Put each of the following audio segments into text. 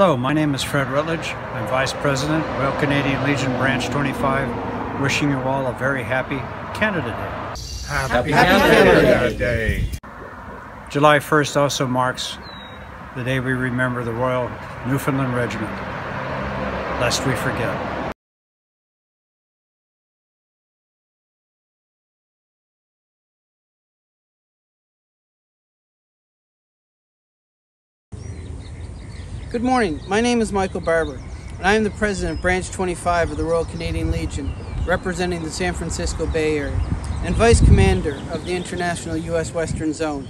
Hello, my name is Fred Rutledge. I'm Vice President, Royal Canadian Legion Branch 25, wishing you all a very happy Canada Day. Happy Canada Day! July 1st also marks the day we remember the Royal Newfoundland Regiment, lest we forget. Good morning, my name is Michael Barber, and I am the President of Branch 25 of the Royal Canadian Legion, representing the San Francisco Bay Area, and Vice Commander of the International U.S. Western Zone.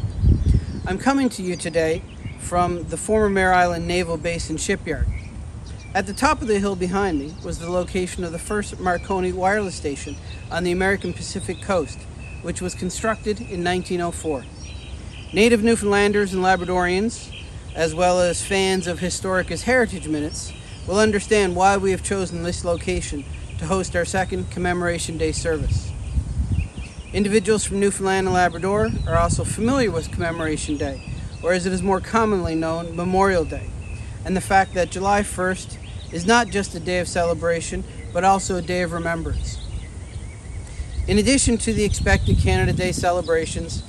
I'm coming to you today from the former Mare Island Naval Basin Shipyard. At the top of the hill behind me was the location of the first Marconi wireless station on the American Pacific coast, which was constructed in 1904. Native Newfoundlanders and Labradorians, as well as fans of Historica's Heritage Minutes, will understand why we have chosen this location to host our second Commemoration Day service. Individuals from Newfoundland and Labrador are also familiar with Commemoration Day, or as it is more commonly known, Memorial Day, and the fact that July 1st is not just a day of celebration, but also a day of remembrance. In addition to the expected Canada Day celebrations,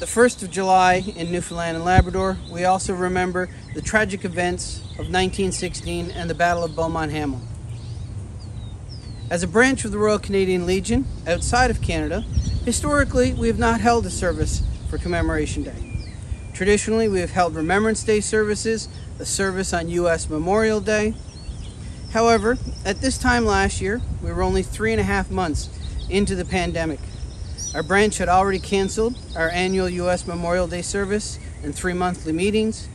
the 1st of July in Newfoundland and Labrador, we also remember the tragic events of 1916 and the Battle of Beaumont-Hamel. As a branch of the Royal Canadian Legion outside of Canada, historically we have not held a service for Commemoration Day. Traditionally, we have held Remembrance Day services, a service on U.S. Memorial Day. However, at this time last year, we were only 3.5 months into the pandemic. Our branch had already canceled our annual U.S. Memorial Day service and 3 monthly meetings.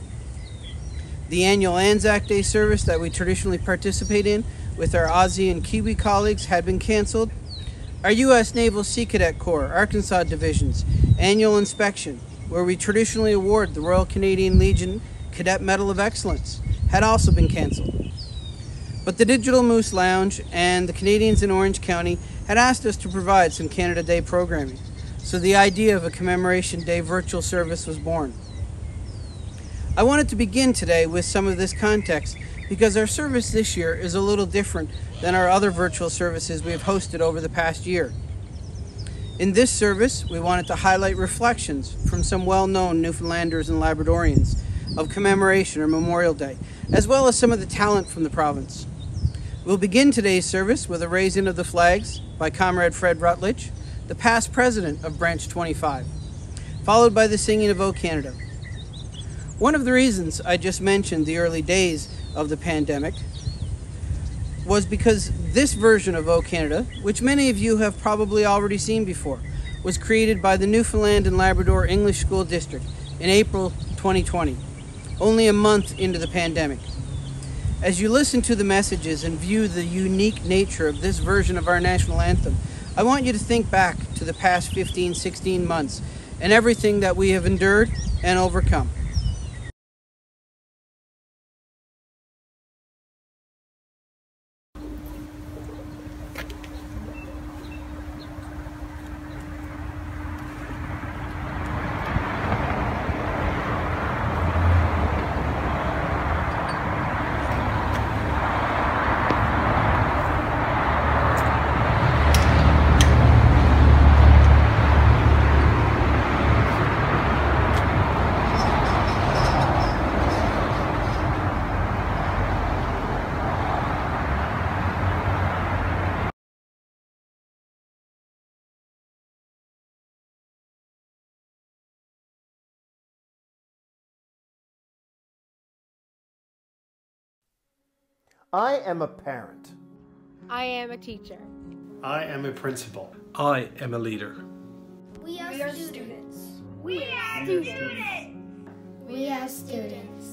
The annual Anzac Day service that we traditionally participate in with our Aussie and Kiwi colleagues had been canceled. Our U.S. Naval Sea Cadet Corps, Arkansas Division's annual inspection, where we traditionally award the Royal Canadian Legion Cadet Medal of Excellence, had also been canceled. But the Digital Moose Lounge and the Canadians in Orange County had asked us to provide some Canada Day programming, so the idea of a Commemoration Day virtual service was born. I wanted to begin today with some of this context because our service this year is a little different than our other virtual services we have hosted over the past year. In this service, we wanted to highlight reflections from some well-known Newfoundlanders and Labradorians of Commemoration or Memorial Day, as well as some of the talent from the province. We'll begin today's service with a raising of the flags by Comrade Fred Rutledge, the past president of Branch 25, followed by the singing of O Canada. One of the reasons I just mentioned the early days of the pandemic was because this version of O Canada, which many of you have probably already seen before, was created by the Newfoundland and Labrador English School District in April 2020, only a month into the pandemic. As you listen to the messages and view the unique nature of this version of our national anthem, I want you to think back to the past 15, 16 months and everything that we have endured and overcome. I am a parent. I am a teacher. I am a principal. I am a leader. We are students. We are students.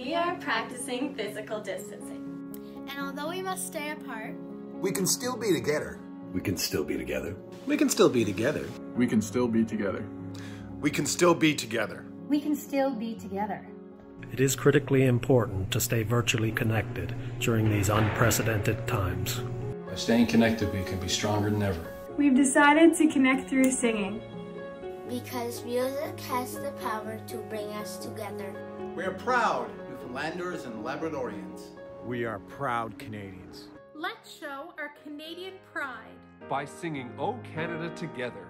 We are practicing physical distancing. And although we must stay apart, we can still be together. We can still be together. We can still be together. We can still be together. We can still be together. We can still be together. It is critically important to stay virtually connected during these unprecedented times. By staying connected, we can be stronger than ever. We've decided to connect through singing. because music has the power to bring us together. We are proud Newfoundlanders and Labradorians. We are proud Canadians. Let's show our Canadian pride by singing O Canada together.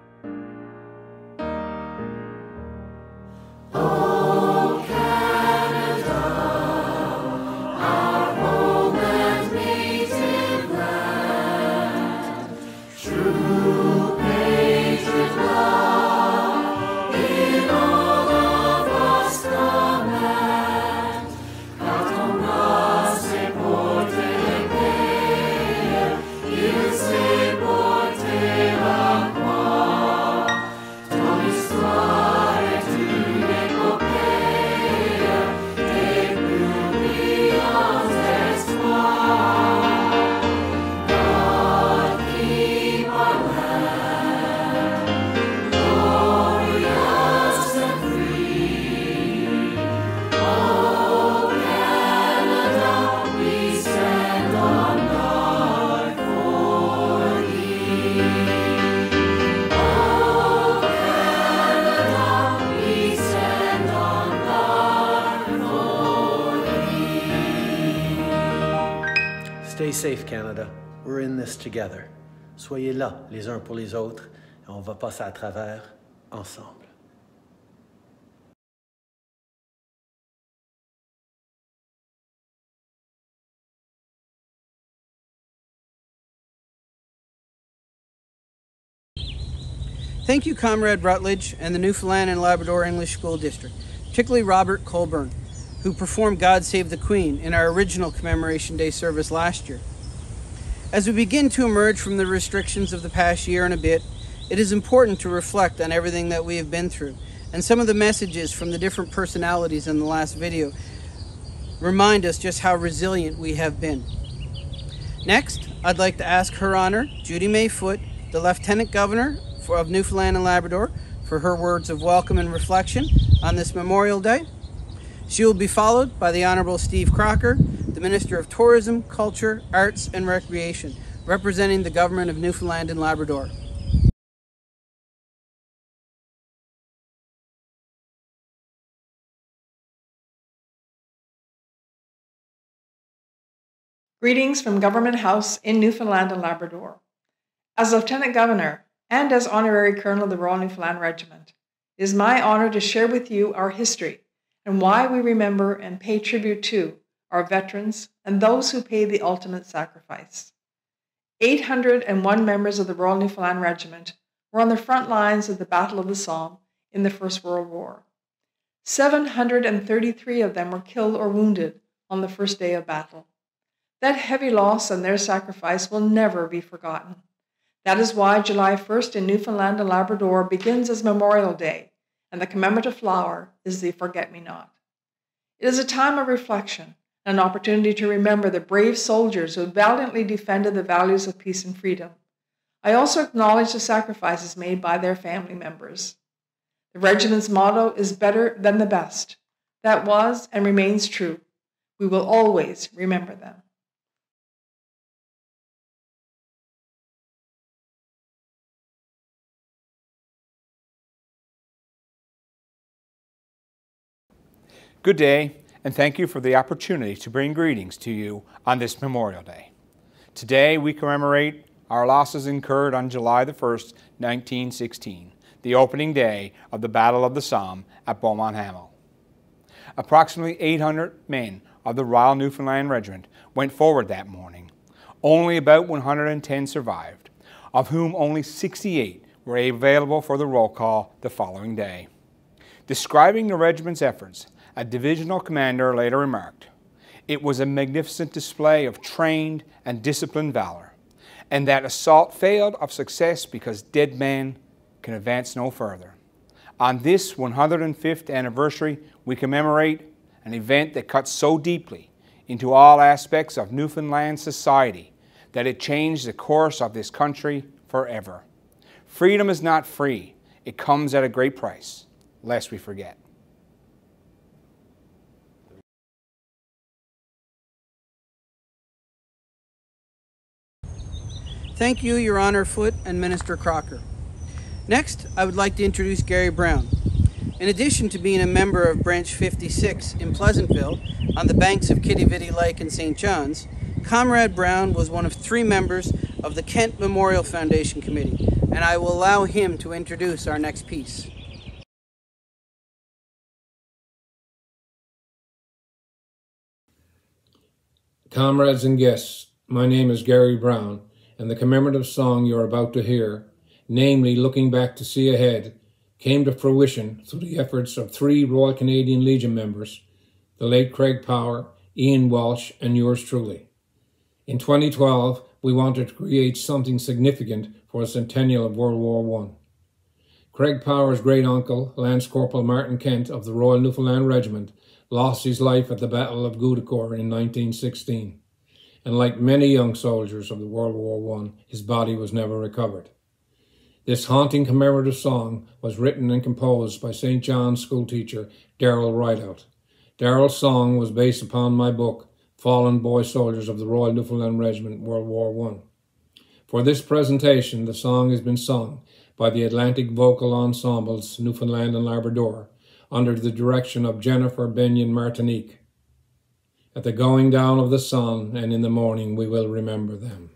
Stay safe, Canada. We're in this together. Soyez là, les uns pour les autres, et on va passer à travers ensemble. Thank you, Comrade Rutledge and the Newfoundland and Labrador English School District, particularly Robert Colbourne, who performed God Save the Queen in our original Commemoration Day service last year. As we begin to emerge from the restrictions of the past year and a bit, it is important to reflect on everything that we have been through, and some of the messages from the different personalities in the last video remind us just how resilient we have been. Next, I'd like to ask Her Honor Judy May Foote, the Lieutenant Governor of Newfoundland and Labrador, for her words of welcome and reflection on this Memorial Day. She will be followed by the Honorable Steve Crocker, the Minister of Tourism, Culture, Arts and Recreation, representing the Government of Newfoundland and Labrador. Greetings from Government House in Newfoundland and Labrador. As Lieutenant Governor and as Honorary Colonel of the Royal Newfoundland Regiment, it is my honor to share with you our history and why we remember and pay tribute to our veterans and those who paid the ultimate sacrifice. 801 members of the Royal Newfoundland Regiment were on the front lines of the Battle of the Somme in the First World War. 733 of them were killed or wounded on the first day of battle. That heavy loss and their sacrifice will never be forgotten. That is why July 1st in Newfoundland and Labrador begins as Memorial Day, and the commemorative flower is the forget-me-not. It is a time of reflection and an opportunity to remember the brave soldiers who valiantly defended the values of peace and freedom. I also acknowledge the sacrifices made by their family members. The regiment's motto is better than the best. That was and remains true. We will always remember them. Good day, and thank you for the opportunity to bring greetings to you on this Memorial Day. Today, we commemorate our losses incurred on July the 1st, 1916, the opening day of the Battle of the Somme at Beaumont-Hamel. Approximately 800 men of the Royal Newfoundland Regiment went forward that morning. Only about 110 survived, of whom only 68 were available for the roll call the following day. Describing the regiment's efforts, a divisional commander later remarked, "It was a magnificent display of trained and disciplined valor, and that assault failed of success because dead men can advance no further." On this 105th anniversary, we commemorate an event that cuts so deeply into all aspects of Newfoundland society that it changed the course of this country forever. Freedom is not free. It comes at a great price, lest we forget. Thank you, Your Honor Foote and Minister Crocker. Next, I would like to introduce Gary Brown. In addition to being a member of Branch 56 in Pleasantville, on the banks of Kitiviti Lake in St. John's, Comrade Brown was one of three members of the Kent Memorial Foundation Committee, and I will allow him to introduce our next piece. Comrades and guests, my name is Gary Brown, and the commemorative song you are about to hear, namely Looking Back to See Ahead, came to fruition through the efforts of three Royal Canadian Legion members, the late Craig Power, Ian Walsh, and yours truly. In 2012, we wanted to create something significant for the centennial of World War I. Craig Power's great-uncle, Lance Corporal Martin Kent of the Royal Newfoundland Regiment, lost his life at the Battle of Gueudecourt in 1916, and like many young soldiers of the World War I, his body was never recovered. This haunting commemorative song was written and composed by St. John's schoolteacher Darrell Rideout. Darrell's song was based upon my book, Fallen Boy Soldiers of the Royal Newfoundland Regiment, World War I. For this presentation, the song has been sung by the Atlantic Vocal Ensembles Newfoundland and Labrador, under the direction of Jennifer Benyon Martinique. At the going down of the sun and in the morning, we will remember them.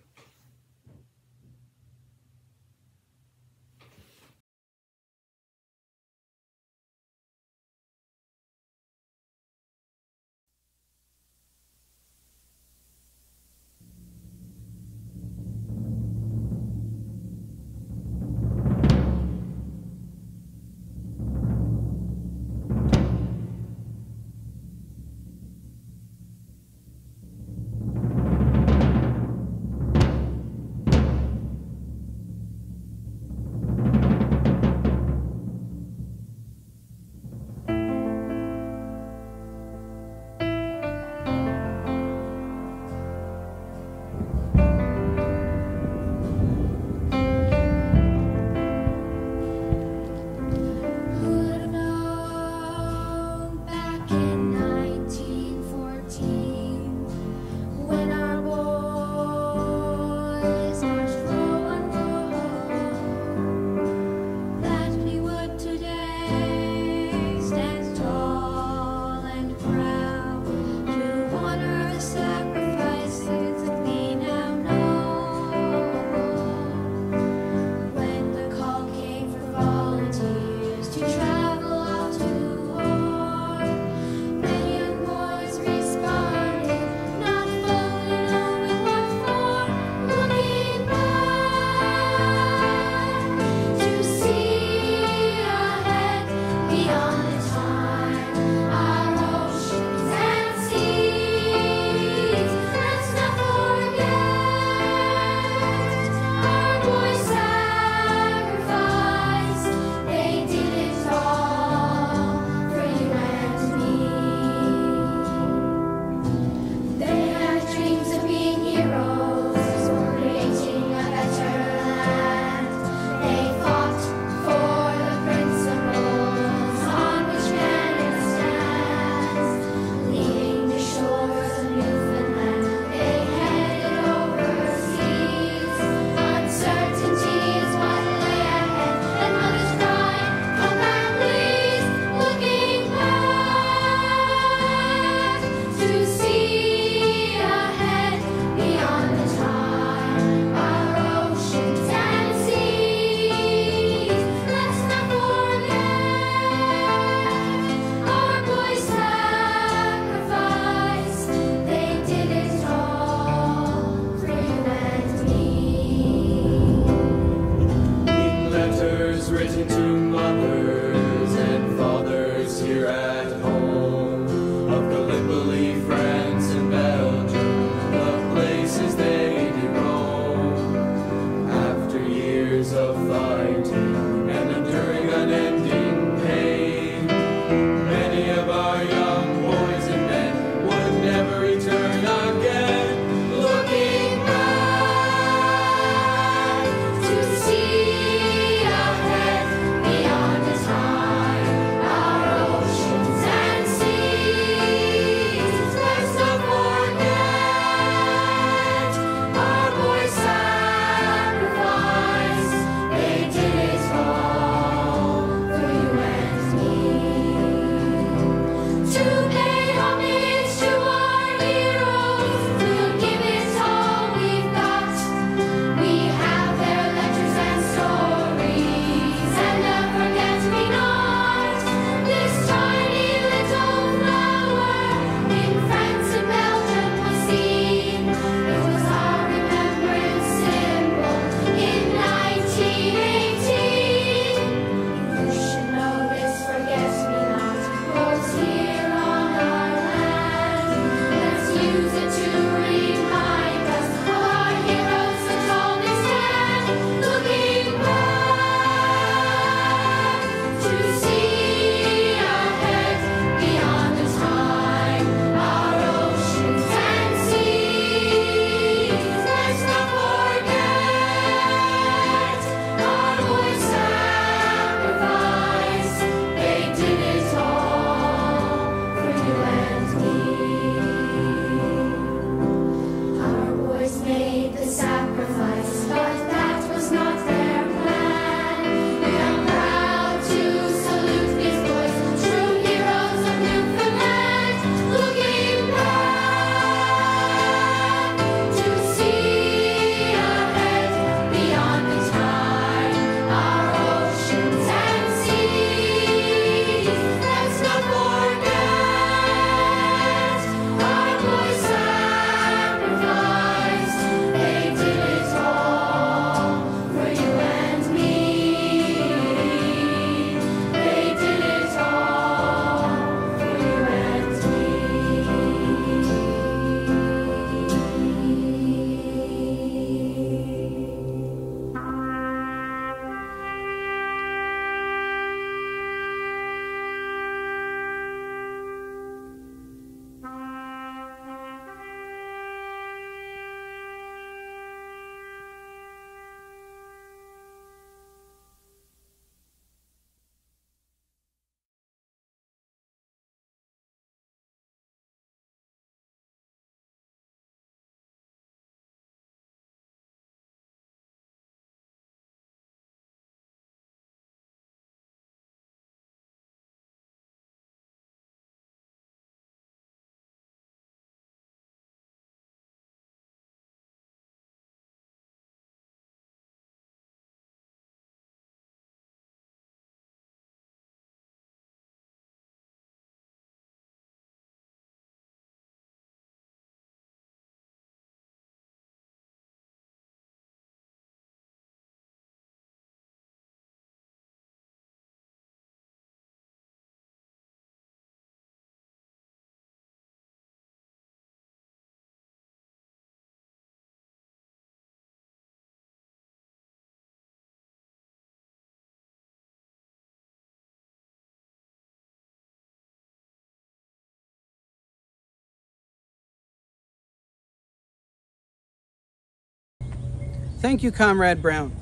Thank you, Comrade Brown.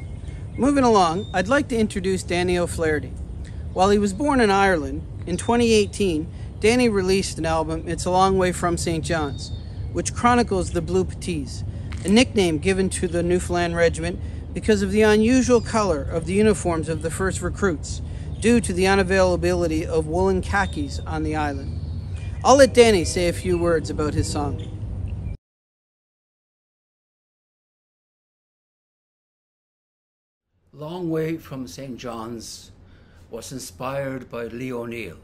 Moving along, I'd like to introduce Danny O'Flaherty. While he was born in Ireland, in 2018, Danny released an album, It's a Long Way From St. John's, which chronicles the Blue Puttees, a nickname given to the Newfoundland Regiment because of the unusual color of the uniforms of the first recruits, due to the unavailability of woolen khakis on the island. I'll let Danny say a few words about his song. Long Way From St. John's was inspired by Lee O'Neill,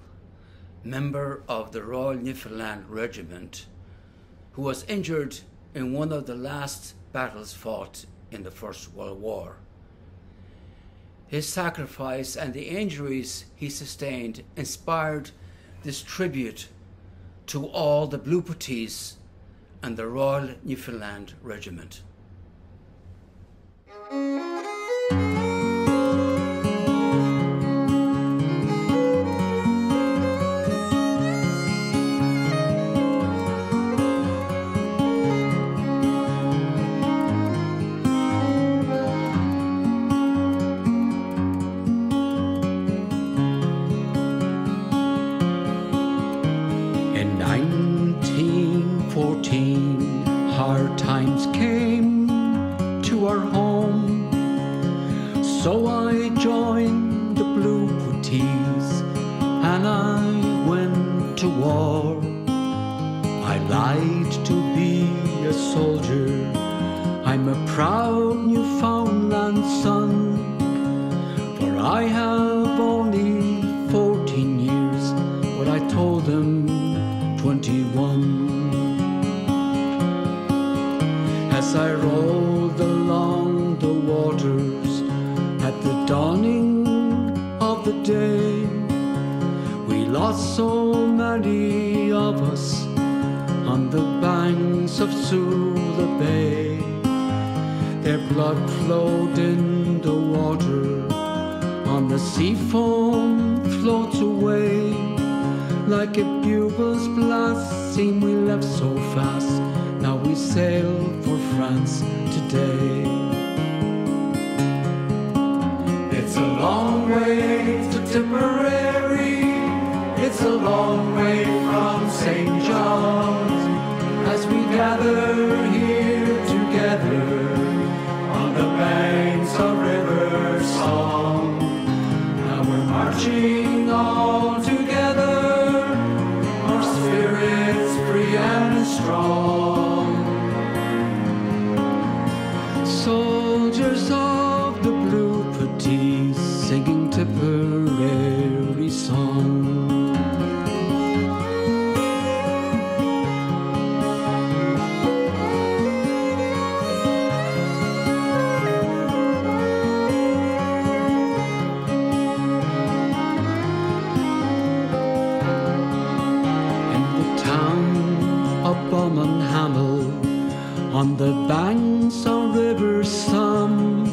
member of the Royal Newfoundland Regiment, who was injured in one of the last battles fought in the First World War. His sacrifice and the injuries he sustained inspired this tribute to all the Blue Puttees and the Royal Newfoundland Regiment. On the banks of River Somme,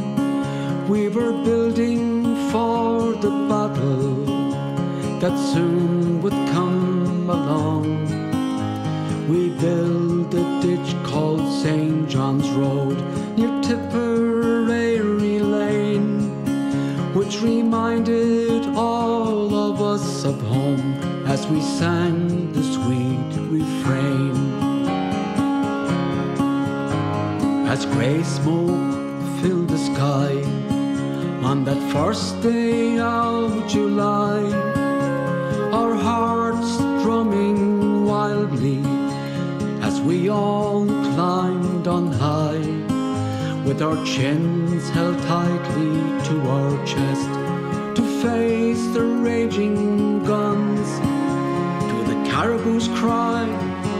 we were building for the battle that soon would come along. We built a ditch called St. John's Road near Tipperary Lane, which reminded all of us of home as we sang the sweet refrain. As grey smoke filled the sky on that first day of July, our hearts drumming wildly as we all climbed on high, with our chins held tightly to our chest, to face the raging guns, to the caribou's cry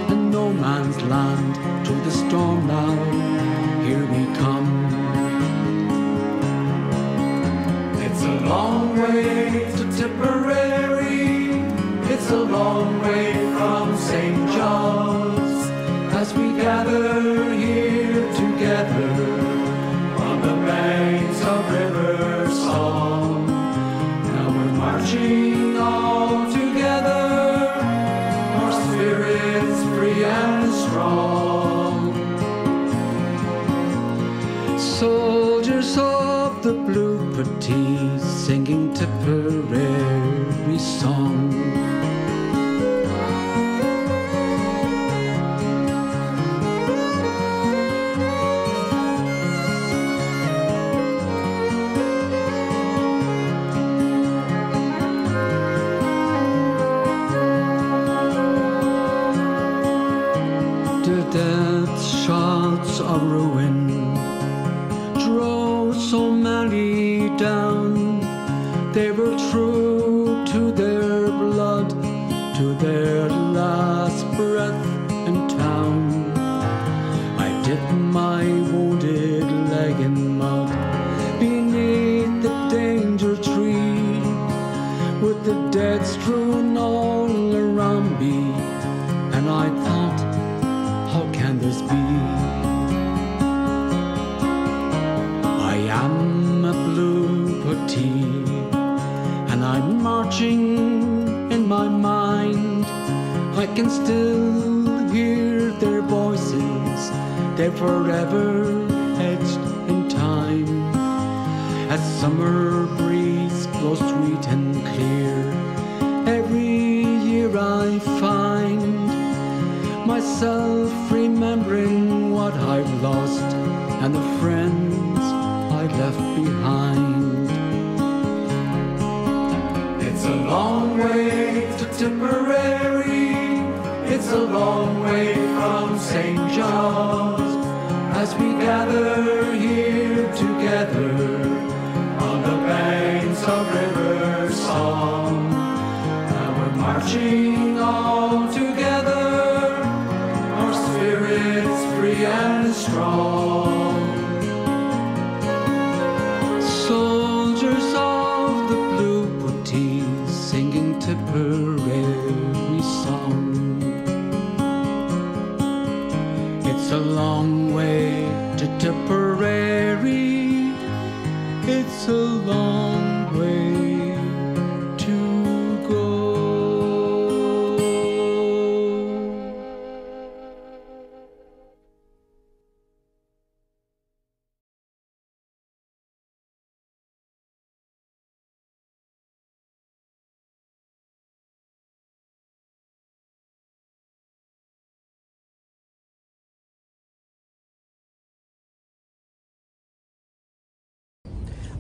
and no man's land, to the storm now. Here we come. It's a long way to Tipperary. It's a long way from St. John's. As we gather here together on the banks of River Somme, now we're marching all together, our spirits free and strong. So she's singing to prairie song. To death shots of ruin drove so many down. They were true to their blood, to their last breath in town. I dipped my wounded leg in mud beneath the danger tree, with the dead strewn all around me. And I thought, how can this be? I'm a blue puttee, and I'm marching in my mind. I can still hear their voices, they're forever etched in time. A summer breeze blows sweet and clear, every year I find myself remembering what I've lost and the friends left behind. It's a long way to Tipperary, it's a long way from St. John's, as we gather here together on the banks of River Somme. Now we're marching all together, our spirits free and strong. Soldiers of the Blue Puttees singing Tipperary song. It's a long way to Tipperary, it's a long way to go.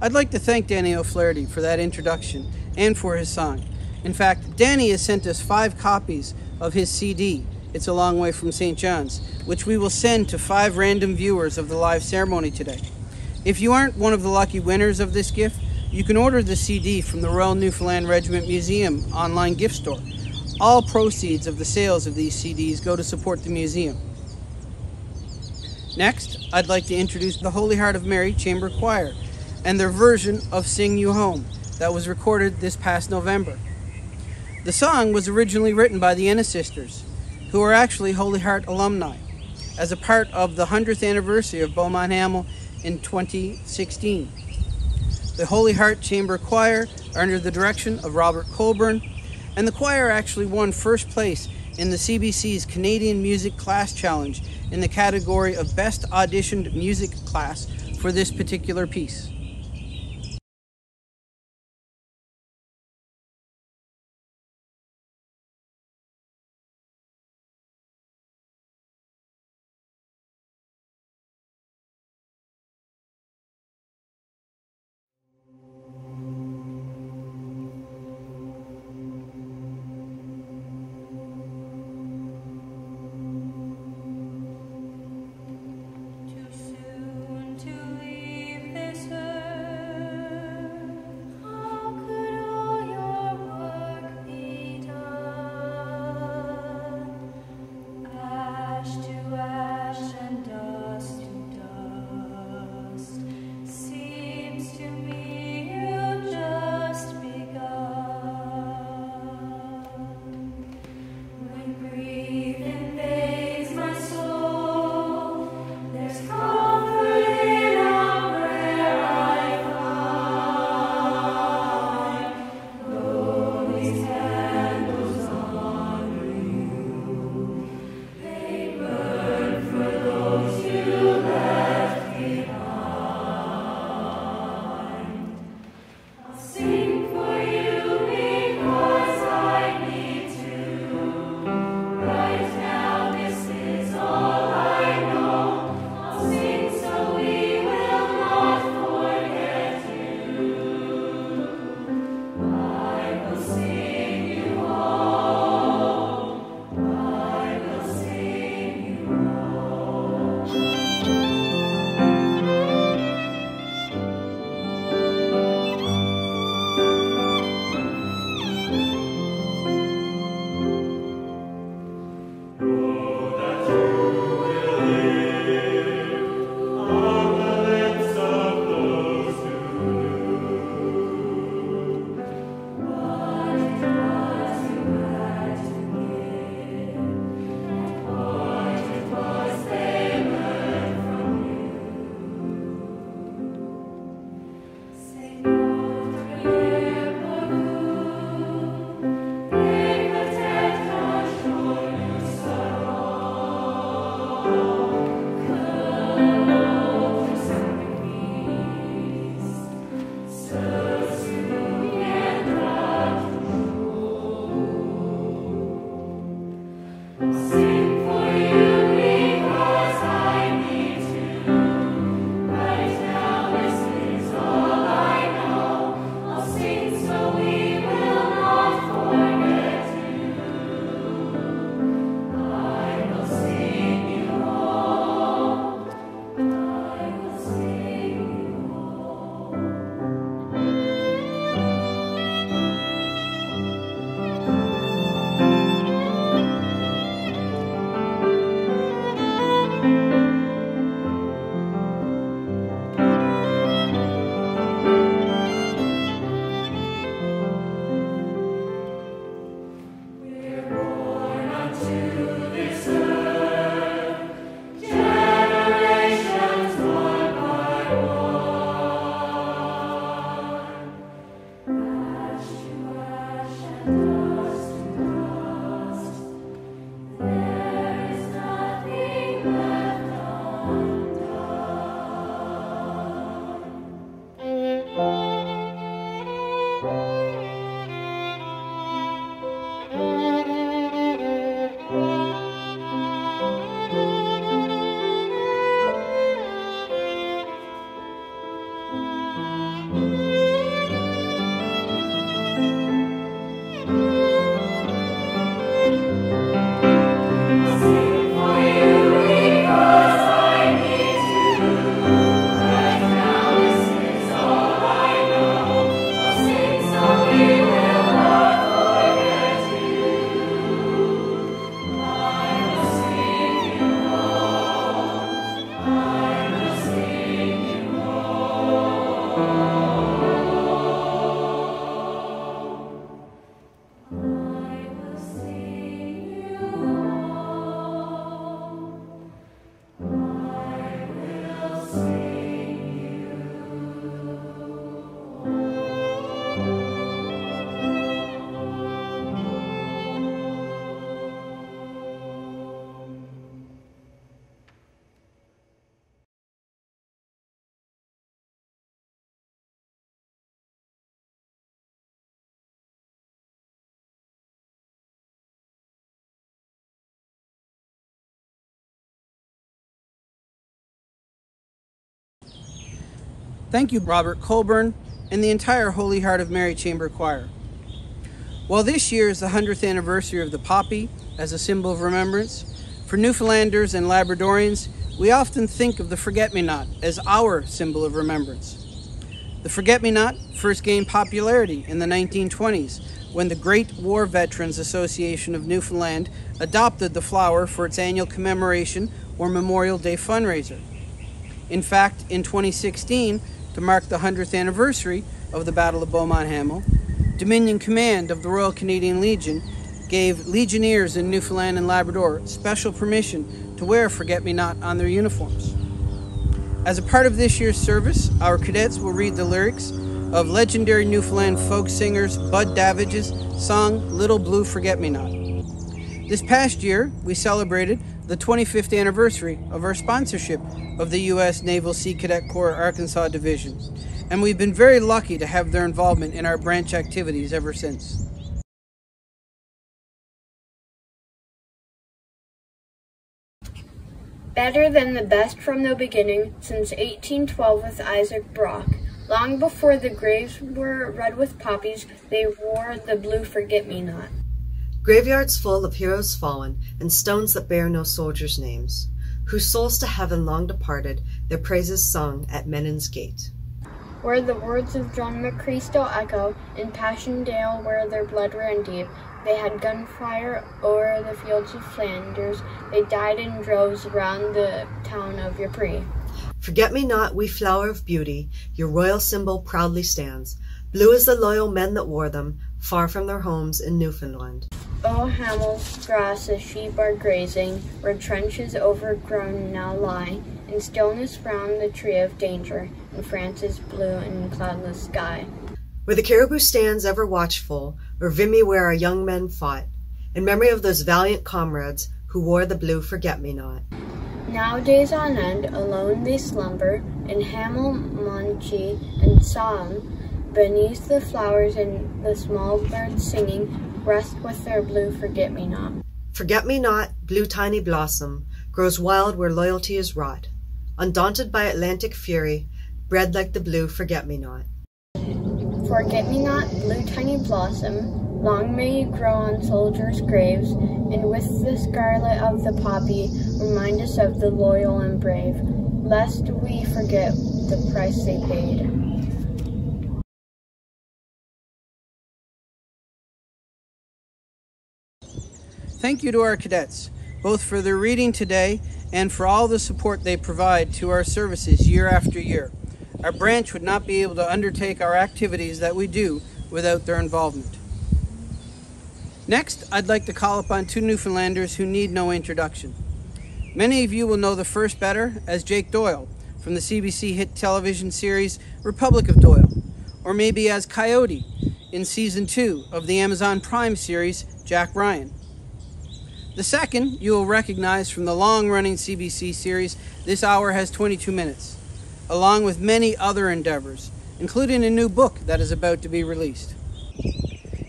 I'd like to thank Danny O'Flaherty for that introduction and for his song. In fact, Danny has sent us 5 copies of his CD, It's a Long Way from St. John's, which we will send to 5 random viewers of the live ceremony today. If you aren't one of the lucky winners of this gift, you can order the CD from the Royal Newfoundland Regiment Museum online gift store. All proceeds of the sales of these CDs go to support the museum. Next, I'd like to introduce the Holy Heart of Mary Chamber Choir and their version of Sing You Home that was recorded this past November. The song was originally written by the Ennis sisters, who are actually Holy Heart alumni, as a part of the 100th anniversary of Beaumont-Hamel in 2016. The Holy Heart Chamber Choir are under the direction of Robert Colbourne, and the choir actually won first place in the CBC's Canadian Music Class Challenge in the category of Best Auditioned Music Class for this particular piece. Too soon to leave this earth. Thank you, Robert Colbourne, and the entire Holy Heart of Mary Chamber Choir. While this year is the 100th anniversary of the poppy as a symbol of remembrance, for Newfoundlanders and Labradorians, we often think of the forget-me-not as our symbol of remembrance. The forget-me-not first gained popularity in the 1920s when the Great War Veterans Association of Newfoundland adopted the flower for its annual commemoration or Memorial Day fundraiser. In fact, in 2016, to mark the 100th anniversary of the Battle of Beaumont-Hamel, Dominion Command of the Royal Canadian Legion gave Legionnaires in Newfoundland and Labrador special permission to wear forget-me-not on their uniforms. As a part of this year's service, our cadets will read the lyrics of legendary Newfoundland folk singers Bud Davidge's song, Little Blue Forget-Me-Not. This past year, we celebrated the 25th anniversary of our sponsorship of the U.S. Naval Sea Cadet Corps Arkansas Division, and we've been very lucky to have their involvement in our branch activities ever since. Better than the best from the beginning since 1812 with Isaac Brock. Long before the graves were red with poppies, they wore the blue forget-me-not. Graveyards full of heroes fallen, and stones that bear no soldiers' names, whose souls to heaven long departed, their praises sung at Menan's gate. Where the words of John McCrae still echo, in Passchendaele where their blood ran deep, they had gunfire o'er the fields of Flanders. They died in droves around the town of Ypres. Forget-me-not, we flower of beauty, your royal symbol proudly stands, blue as the loyal men that wore them, far from their homes in Newfoundland. Oh, Hamel's grass as sheep are grazing, where trenches overgrown now lie, in stillness round the tree of danger, in France's blue and cloudless sky. Where the Caribou stands ever watchful, or Vimy where our young men fought, in memory of those valiant comrades who wore the blue forget-me-not. Nowadays on end, alone they slumber, in Hamel, Monchee, and Somme, beneath the flowers and the small birds singing, rest with their blue forget-me-not. Forget-me-not, blue tiny blossom, grows wild where loyalty is wrought, undaunted by Atlantic fury, bred like the blue forget-me-not. Forget-me-not, blue tiny blossom, long may you grow on soldiers' graves, and with the scarlet of the poppy, remind us of the loyal and brave, lest we forget the price they paid. Thank you to our cadets, both for their reading today and for all the support they provide to our services year after year. Our branch would not be able to undertake our activities that we do without their involvement. Next, I'd like to call upon two Newfoundlanders who need no introduction. Many of you will know the first better as Jake Doyle from the CBC hit television series Republic of Doyle, or maybe as Coyote in season 2 of the Amazon Prime series Jack Ryan. The second you will recognize from the long-running CBC series This Hour Has 22 Minutes, along with many other endeavors, including a new book that is about to be released.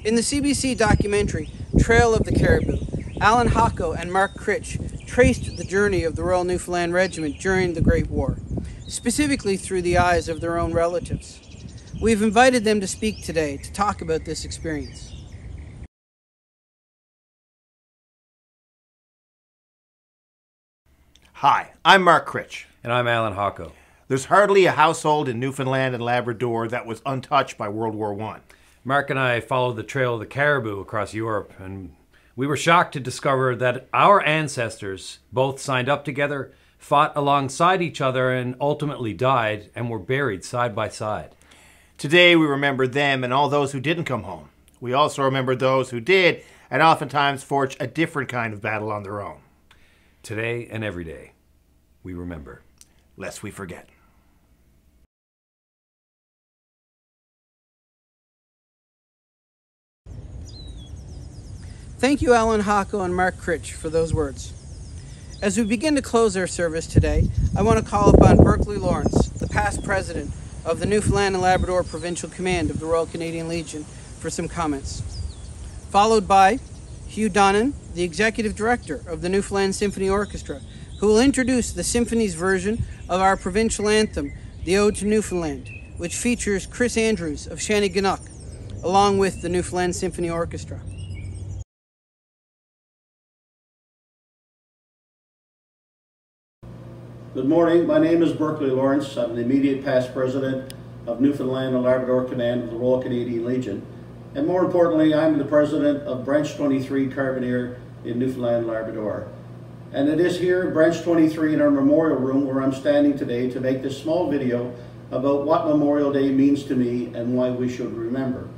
In the CBC documentary, Trail of the Caribou, Allan Hawco and Mark Critch traced the journey of the Royal Newfoundland Regiment during the Great War, specifically through the eyes of their own relatives. We've invited them to speak today to talk about this experience. Hi, I'm Mark Critch. And I'm Allan Hawco. There's hardly a household in Newfoundland and Labrador that was untouched by World War I. Mark and I followed the Trail of the Caribou across Europe, and we were shocked to discover that our ancestors both signed up together, fought alongside each other, and ultimately died and were buried side by side. Today we remember them and all those who didn't come home. We also remember those who did and oftentimes forged a different kind of battle on their own. Today and every day, we remember. Lest we forget. Thank you, Allan Hawco and Mark Critch, for those words. As we begin to close our service today, I want to call upon Berkeley Lawrence, the past president of the Newfoundland and Labrador Provincial Command of the Royal Canadian Legion, for some comments, followed by Hugh Donnan, the executive director of the Newfoundland Symphony Orchestra, who will introduce the symphony's version of our provincial anthem, the Ode to Newfoundland, which features Chris Andrews of Shanneyganock, along with the Newfoundland Symphony Orchestra. Good morning, my name is Berkeley Lawrence. I'm the immediate past president of Newfoundland and Labrador Command of the Royal Canadian Legion. And more importantly, I'm the president of Branch 23 Carabinier in Newfoundland and Labrador. And it is here, Branch 23, in our memorial room where I'm standing today to make this small video about what Memorial Day means to me and why we should remember.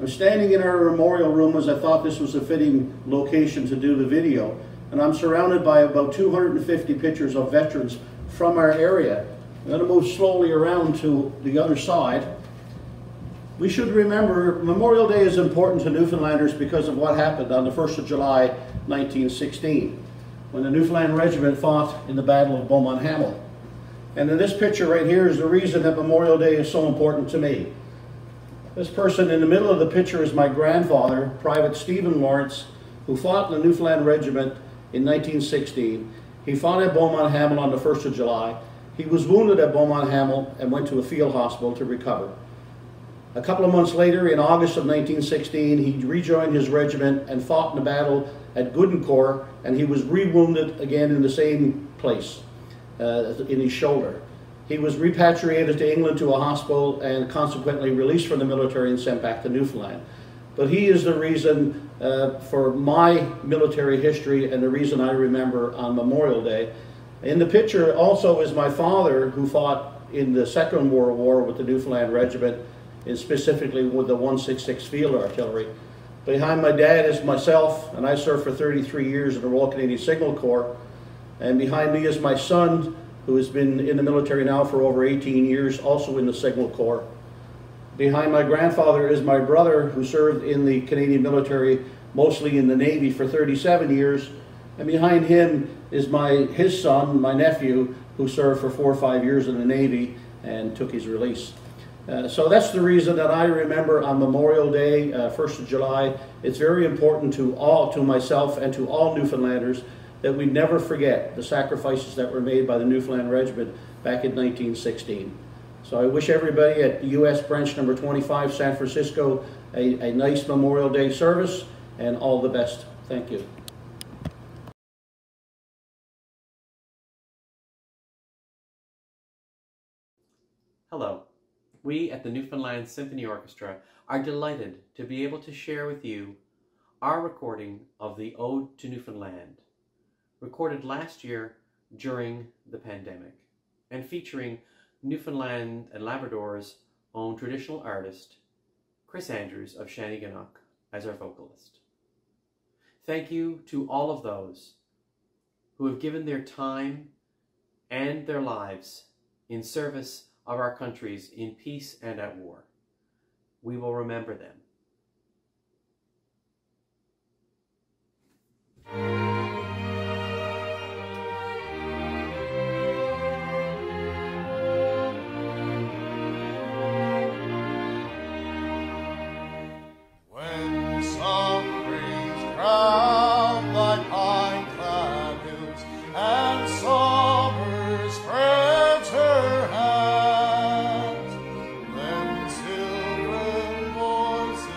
I'm standing in our memorial room as I thought this was a fitting location to do the video, and I'm surrounded by about 250 pictures of veterans from our area. I'm going to move slowly around to the other side. We should remember Memorial Day is important to Newfoundlanders because of what happened on the 1st of July 1916, when the Newfoundland Regiment fought in the Battle of Beaumont-Hamel. And in this picture right here is the reason that Memorial Day is so important to me. This person in the middle of the picture is my grandfather, Private Stephen Lawrence, who fought in the Newfoundland Regiment in 1916. He fought at Beaumont-Hamel on the 1st of July. He was wounded at Beaumont-Hamel and went to a field hospital to recover. A couple of months later, in August of 1916, he rejoined his regiment and fought in a battle at Goudincourt, and he was re-wounded again in the same place, in his shoulder. He was repatriated to England to a hospital and consequently released from the military and sent back to Newfoundland. But he is the reason for my military history and the reason I remember on Memorial Day. In the picture also is my father, who fought in the Second World War with the Newfoundland Regiment, and specifically with the 166 Field Artillery. Behind my dad is myself, and I served for 33 years in the Royal Canadian Signal Corps. And behind me is my son, who has been in the military now for over 18 years, also in the Signal Corps. Behind my grandfather is my brother, who served in the Canadian military, mostly in the Navy, for 37 years. And behind him is his son, my nephew, who served for 4 or 5 years in the Navy and took his release. So that's the reason that I remember on Memorial Day, 1st of July. It's very important to myself and to all Newfoundlanders, that we never forget the sacrifices that were made by the Newfoundland Regiment back in 1916. So I wish everybody at U.S. Branch number 25, San Francisco, a nice Memorial Day service, and all the best. Thank you. Hello. We at the Newfoundland Symphony Orchestra are delighted to be able to share with you our recording of the Ode to Newfoundland, recorded last year during the pandemic, and featuring Newfoundland and Labrador's own traditional artist, Chris Andrews of Shanneyganock, as our vocalist. Thank you to all of those who have given their time and their lives in service of our countries in peace and at war. We will remember them. When some breeze crown thy pine clad hills and summer spreads her hands, silver voice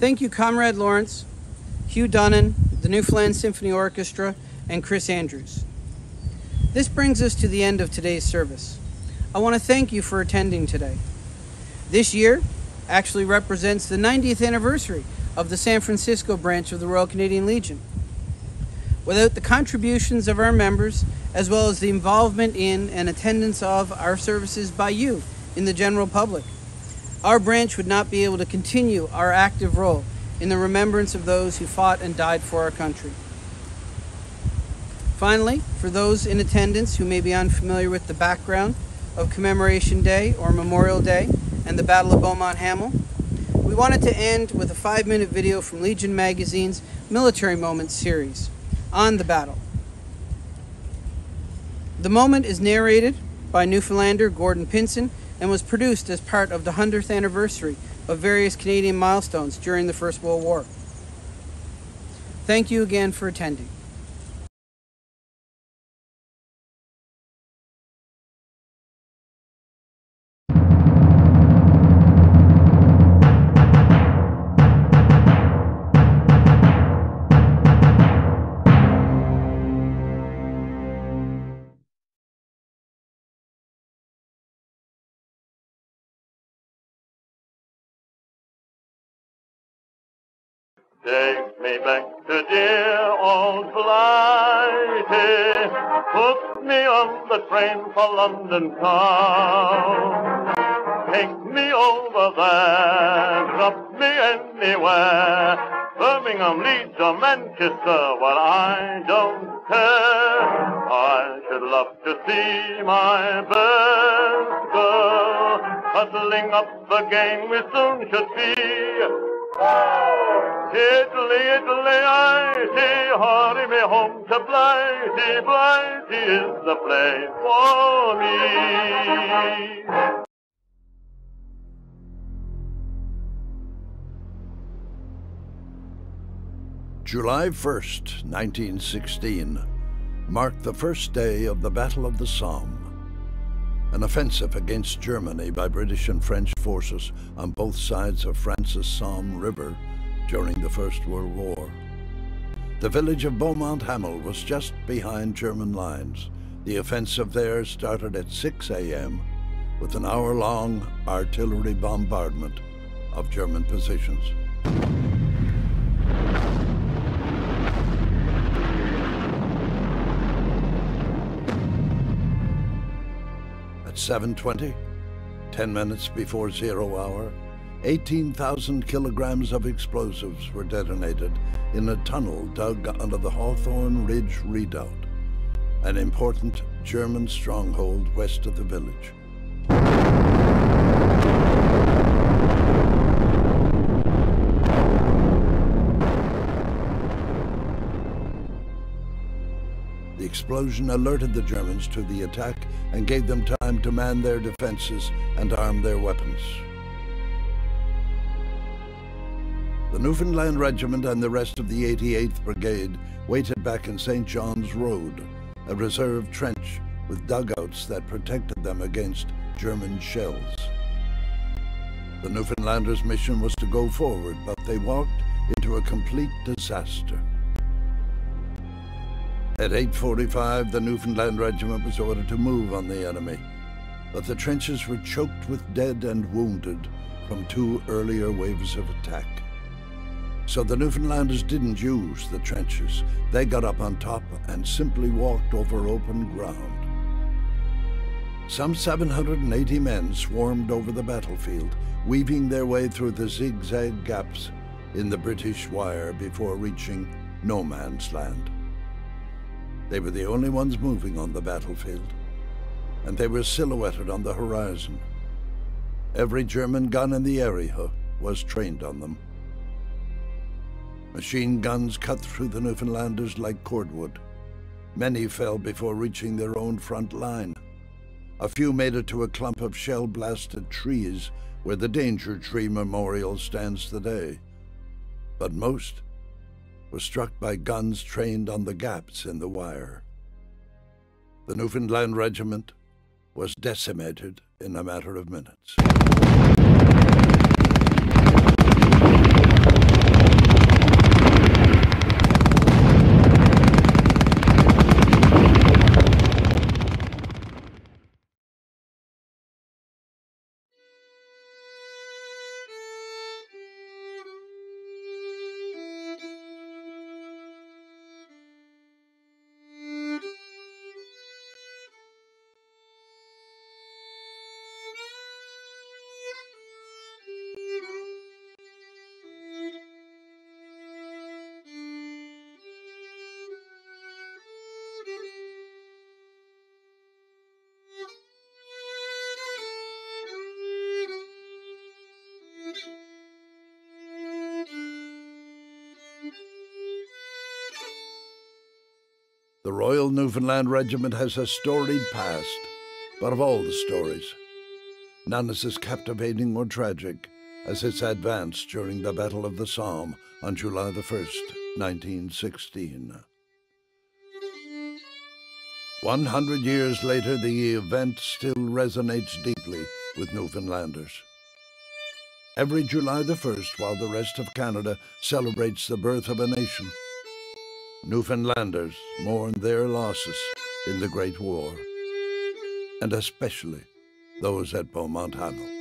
Thank you, Comrade Lawrence, Hugh Donnan, the Newfoundland Symphony Orchestra, and Chris Andrews. This brings us to the end of today's service. I want to thank you for attending today. This year actually represents the 90th anniversary of the San Francisco branch of the Royal Canadian Legion. Without the contributions of our members, as well as the involvement in and attendance of our services by you in the general public, our branch would not be able to continue our active role in the remembrance of those who fought and died for our country. Finally, for those in attendance who may be unfamiliar with the background of Commemoration Day or Memorial Day and the Battle of Beaumont-Hamel, we wanted to end with a 5-minute video from Legion Magazine's Military Moments series on the battle. The moment is narrated by Newfoundlander Gordon Pinson and was produced as part of the 100th anniversary of various Canadian milestones during the First World War. Thank you again for attending. Take me back to dear old Blighty, put me on the train for London town. Take me over there, drop me anywhere, Birmingham, Leeds or Manchester, well I don't care. I should love to see my best girl, huddling up again we soon should be. Oh, Italy, Italy, I see, hurry me home to Blighty, Blighty is the place for me. July 1st, 1916, marked the first day of the Battle of the Somme, an offensive against Germany by British and French forces on both sides of France's Somme River during the First World War. The village of Beaumont-Hamel was just behind German lines. The offensive there started at 6 a.m. with an hour-long artillery bombardment of German positions. At 7:20, 10 minutes before 0 hour, 18,000 kilograms of explosives were detonated in a tunnel dug under the Hawthorne Ridge Redoubt, an important German stronghold west of the village. The explosion alerted the Germans to the attack and gave them time to man their defenses and arm their weapons. The Newfoundland Regiment and the rest of the 88th Brigade waited back in St. John's Road, a reserve trench with dugouts that protected them against German shells. The Newfoundlanders' mission was to go forward, but they walked into a complete disaster. At 8:45, the Newfoundland Regiment was ordered to move on the enemy, but the trenches were choked with dead and wounded from 2 earlier waves of attack. So the Newfoundlanders didn't use the trenches. They got up on top and simply walked over open ground. Some 780 men swarmed over the battlefield, weaving their way through the zigzag gaps in the British wire before reaching no man's land. They were the only ones moving on the battlefield, and they were silhouetted on the horizon. Every German gun in the area was trained on them. Machine guns cut through the Newfoundlanders like cordwood. Many fell before reaching their own front line. A few made it to a clump of shell-blasted trees where the Danger Tree Memorial stands today, but most was struck by guns trained on the gaps in the wire. The Newfoundland Regiment was decimated in a matter of minutes. The Royal Newfoundland Regiment has a storied past, but of all the stories, none is as captivating or tragic as its advance during the Battle of the Somme on July the 1st, 1916. 100 years later, the event still resonates deeply with Newfoundlanders. Every July the 1st, while the rest of Canada celebrates the birth of a nation, Newfoundlanders mourn their losses in the Great War, and especially those at Beaumont-Hamel.